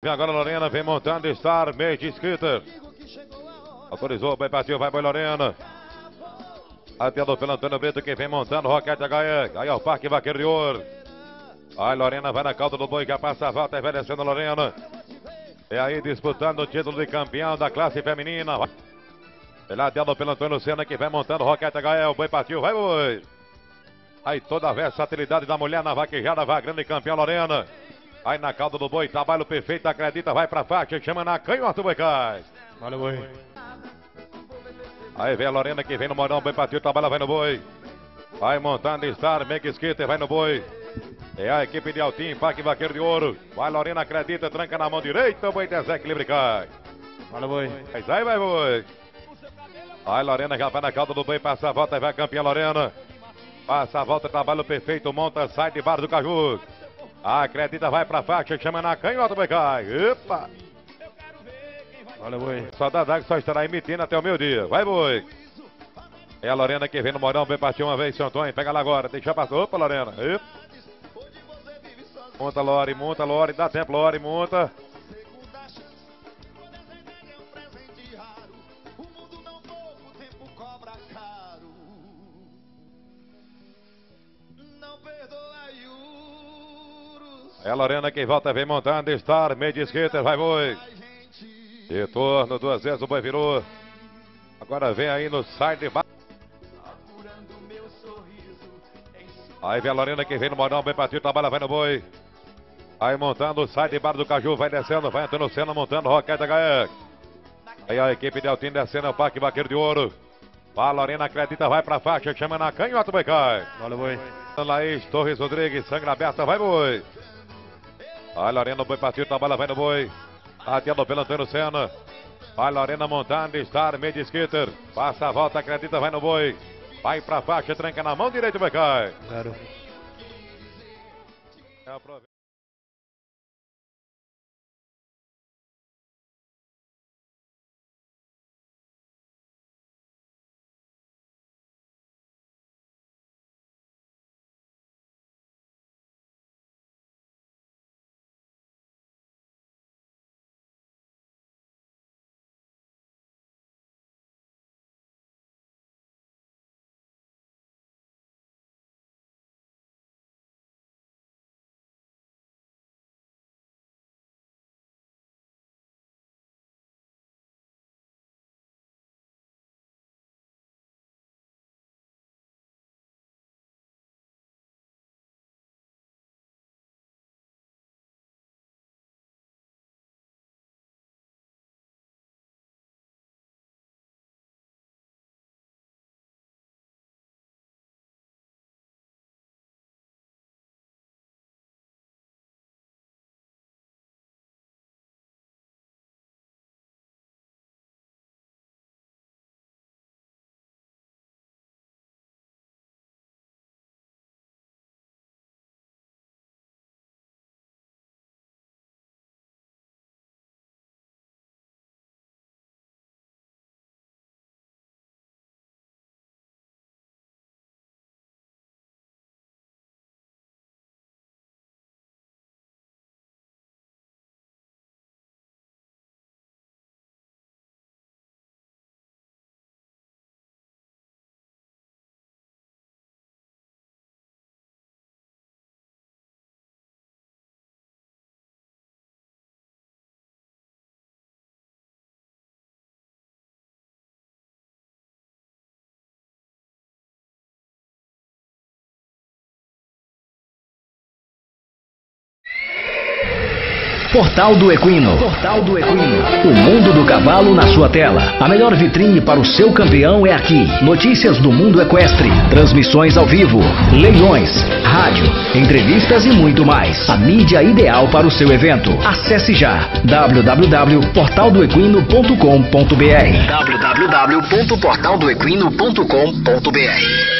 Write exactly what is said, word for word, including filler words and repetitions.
E agora Lorena vem montando, estar meio de escrita. Autorizou, bem partiu, vai boi Lorena. Aí pelo Antônio Brito, quem vem montando, Roquete da Gaia. Aí é o Paque Vaqueiro de Ouro. Aí Lorena vai na cauda do boi, já passa a volta, envelhecendo Lorena. E aí disputando o título de campeão da classe feminina. E lá dela pelo Antônio Senna, que vem montando, Roquete da Gaia. O boi partiu, vai boi. Aí toda a versatilidade da mulher na vaquejada, vai a grande campeã Lorena. Aí na cauda do boi, trabalho perfeito, acredita, vai pra faixa, chama na canhota, o boi cai. Valeu, boi. Aí vem a Lorena que vem no Morão, bem partiu, trabalha, vai no boi. Aí montando, estar, meio que esquita, vai no boi. É a equipe de Altinho, Paque Vaqueiro de Ouro. Vai, Lorena, acredita, tranca na mão direita, o boi desequilibra e cai. Valeu, boi. Mas aí vai, boi. Aí Lorena já vai na cauda do boi, passa a volta e vai a campeã Lorena. Passa a volta, trabalho perfeito, monta, sai de Barra do Cajuru. Acredita, vai pra faixa, chama na canhota, boi cai. Epa! Olha, boi. Só da Dag só estará emitindo até o meio-dia. Vai, boi. É a Lorena que vem no Morão, vem partir uma vez, seu Antônio. Pega lá agora, deixa passar. Opa, Lorena. Epa. Monta, Lore, monta, Lore. Dá tempo, Lore, monta. É a Lorena que volta, vem montando, estar, meio de esquerda, vai boi. Retorno, duas vezes o boi virou. Agora vem aí no side de baixo. Aí vem a Lorena que vem no Morão, bem partido, trabalha, vai no boi. Aí montando, sai de Barra do Caju, vai descendo, vai Antônio Senna montando, Roquete da Gaia. Aí a equipe de Altinho descendo, o Paque Vaqueiro de Ouro. Vai, Lorena, acredita, vai pra faixa, chama na canhota, boi cai. Olha o boi. Laís Torres Rodrigues, sangue aberta, vai boi. Vai Lorena, o boi partiu, trabalha, vai no boi. Atendo pelo Antônio Senna. Vai Lorena montando, estar, meio de skitter. Passa a volta, acredita, vai no boi. Vai pra faixa, tranca na mão direita, vai cair. Claro. É a prova. Portal do Equino. Portal do Equino. O mundo do cavalo na sua tela. A melhor vitrine para o seu campeão é aqui. Notícias do mundo equestre, transmissões ao vivo, leilões, rádio, entrevistas e muito mais. A mídia ideal para o seu evento. Acesse já w w w ponto portal do equino ponto com ponto b r. w w w ponto portal do equino ponto com ponto b r.